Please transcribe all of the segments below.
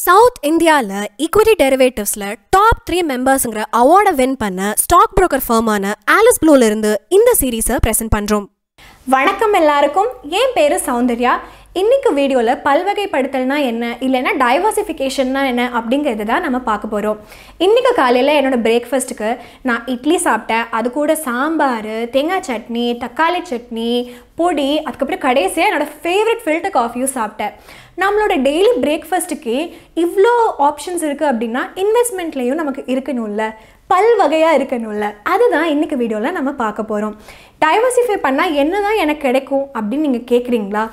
South India equity derivatives top 3 members award win panna stock broker firm Alice Blue irundu inda series present pandrom. Vanakkam ellarukkum, en peru Soundarya. இன்னைக்கு வீடியோல பல்வகைப்படுத்தல்னா என்ன இல்லனா டைவர்சிஃபிகேஷன்னா என்ன அப்படிங்கறத தான் நாம பார்க்க போறோம். இன்னைக்கு காலையில என்னோட பிரேக்பாஸ்ட்க்கு நான் இட்லி சாப்பிட்டேன். அது கூட சாம்பார், தேங்காய் சட்னி, தக்காளி சட்னி, பொடி, அதுக்கு அப்புறம் கடைசியா என்னோட ஃபேவரட் ஃபில்டர் காஃபியும் சாப்பிட்டேன். நம்மளோட டெய்லி பிரேக்பாஸ்ட்க்கு இவ்ளோ ஆப்ஷன்ஸ் இருக்கு அப்படினா இன்வெஸ்ட்மென்ட்லயும் நமக்கு இருக்கணும்ல. பல்வகையா இருக்கணும்ல. அதுதான் இன்னைக்கு வீடியோல நாம பார்க்க போறோம். டைவர்சிஃபை பண்ணா என்னதான் எனக்கு கிடைக்கும் அப்படி நீங்க கேக்குறீங்களா?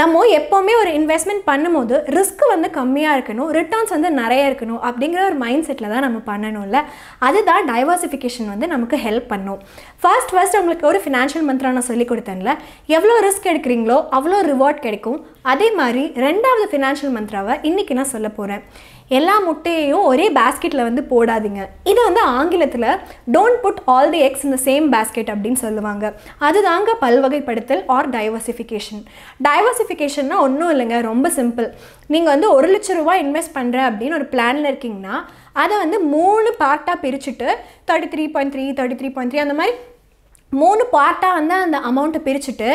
நம்ம எப்பவுமே ஒரு இன்வெஸ்ட்மென்ட் பண்ணும்போது ரிஸ்க் கம்மியா இருக்கணும், ரிட்டர்ன்ஸ் நிறைய இருக்கணும் அப்படிங்கற ஒரு மைண்ட் செட்ல தான் நம்ம பண்ணணும்ல. அதுதான் டைவர்சிஃபிகேஷன் நமக்கு ஹெல்ப் பண்ணும். ஃபர்ஸ்ட் உங்களுக்கு ஒரு ஃபைனான்ஷியல் மந்திரா நான் சொல்லி கொடுத்தேன்ல, எவ்வளவு ரிஸ்க் எடுக்கறீங்களோ அவ்வளோ ரிவார்ட் கிடைக்கும். அதே மாதிரி ரெண்டாவது ஃபைனான்ஷியல் மந்திராவை இன்னைக்கு நான் சொல்ல போறேன். எல்லா முட்டையையும் ஒரே பேஸ்கெட்ல போடாதீங்க. இது ஆங்கிலத்துல don't put all the eggs in the same basket அப்படினு சொல்லுவாங்க. அதுதாங்க பல்வகைப்படுத்தல் or diversification. Diversificationனா ஒண்ணும் இல்லங்க, ரொம்ப சிம்பிள். நீங்க 1,00,000 ரூபாய் இன்வெஸ்ட் பண்ற அப்படின ஒரு பிளான்ல இருக்கீங்கனா அதை 3 பார்ட்டா பிரிச்சிட்டு 33.3 33.3 அந்த மாதிரி 3 பார்ட்டா அந்த அமௌண்ட் பிரிச்சிட்டு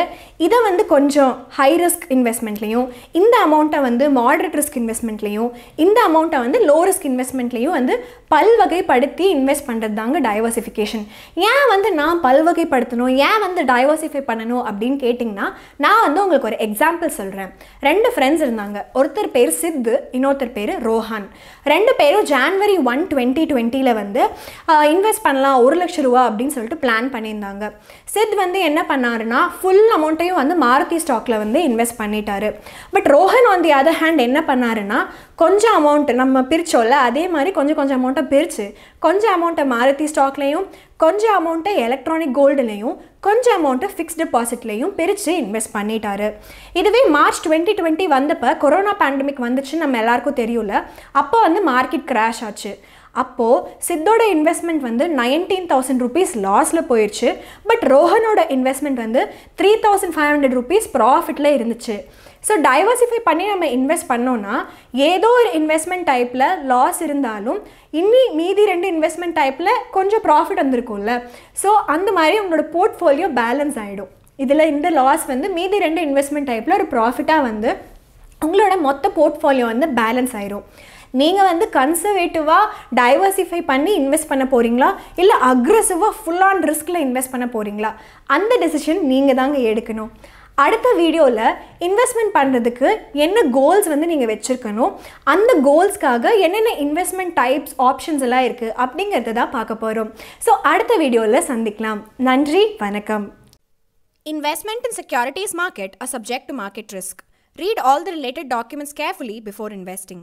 இத கொஞ்சம் ஹை ரிஸ்க் இன்வெஸ்ட்மென்ட்லயும், இந்த அமௌண்ட மாடரேட் ரிஸ்க் இன்வெஸ்ட்மென்ட்லயும், இந்த அமௌண்ட லோ ரிஸ்க் இன்வெஸ்ட்மென்ட்லயும் பல்வகைப்படுத்தி இன்வெஸ்ட் பண்றதுதாங்க டைவர்சிஃபிகேஷன். ஏன் நான் பல்வகைப்படுத்தணும், ஏன் டைவர்சிஃபை பண்ணணும் அப்படின்னு கேட்டிங்கன்னா நான் உங்களுக்கு ஒரு எக்ஸாம்பிள் சொல்றேன். 2 ஃப்ரெண்ட்ஸ் இருந்தாங்க. ஒருத்தர் பேர் சித்து, இன்னொருத்தர் பேர் ரோஹான். 2 பேரும் ஜான்வரி 1, 2020 இன்வெஸ்ட் பண்ணலாம் 1,00,000 ரூபாய் அப்படின்னு சொல்லிட்டு பிளான் பண்ணியிருந்தாங்க. சித் என்ன பண்ணாருன்னா full அமௌண்ட்டையும் மாருதி ஸ்டாக்ல இன்வெஸ்ட் பண்ணிட்டாரு. But Rohan on the other hand என்ன பண்ணாருன்னா கொஞ்சம் அமௌண்ட் நம்ம பிரிச்சோம்ல அதே மாதிரி கொஞ்சம் அமௌண்ட்டை பிரிச்சு கொஞ்சம் அமௌண்ட்டை மாருதி ஸ்டாக்லையும், கொஞ்சம் அமௌண்ட்டை எலக்ட்ரானிக் கோல்டுலையும், கொஞ்சம் அமௌண்ட்டை ஃபிக்ஸ்ட் டெபாசிட்லையும் பிரித்து இன்வெஸ்ட் பண்ணிட்டாரு. இதுவே மார்ச் 2020 வந்தப்போ கொரோனா பேண்டமிக் வந்துச்சு, நம்ம எல்லாருக்கும் தெரியல. அப்போ மார்க்கெட் கிராஷ் ஆச்சு. அப்போ சித்தோட இன்வெஸ்ட்மெண்ட் 19,000 ரூபீஸ் லாஸ்ல போயிடுச்சு. பட் ரோஹனோட இன்வெஸ்ட்மெண்ட் 3,500 ரூபீஸ் ப்ராஃபிட்ல இருந்துச்சு. ஸோ டைவர்சிஃபை பண்ணி நம்ம இன்வெஸ்ட் பண்ணோம்னா ஏதோ ஒரு இன்வெஸ்ட்மெண்ட் டைப்ல லாஸ் இருந்தாலும் இன்னி மீதி 2 இன்வெஸ்ட்மெண்ட் டைப்ல கொஞ்சம் ப்ராஃபிட் வந்திருக்கும்ல. ஸோ அந்த மாதிரி உங்களோட போர்ட்ஃபோலியோ பேலன்ஸ் ஆகிடும். இதில் இந்த லாஸ் மீதி 2 இன்வெஸ்ட்மெண்ட் டைப்ல ஒரு ப்ராஃபிட்டாக உங்களோட மொத்த போர்ட்ஃபோலியோ பேலன்ஸ் ஆயிடும். நீங்க கன்சர்வேட்டிவா டைவர்சிஃபை பண்ணி இன்வெஸ்ட் பண்ண போறீங்களா இல்ல அக்ரெசிவா ஃபுல் ஆன் ரிஸ்க்ல இன்வெஸ்ட் பண்ண போறீங்களா, அந்த டிசிஷன் நீங்க தாங்க எடுக்கணும். அடுத்த வீடியோல இன்வெஸ்ட்மெண்ட் பண்றதுக்கு என்ன கோல்ஸ் நீங்க வச்சிருக்கணும், அந்த கோல்ஸ்க்காக என்னென்ன இன்வெஸ்ட்மெண்ட் டைப்ஸ் ஆப்ஷன்ஸ் எல்லாம் இருக்கு அப்படிங்கறத தான் பார்க்க போறோம். ஸோ அடுத்த வீடியோல சந்திக்கலாம். நன்றி, வணக்கம். Investment in securities market are subject to market risk. Read all the related documents carefully before investing.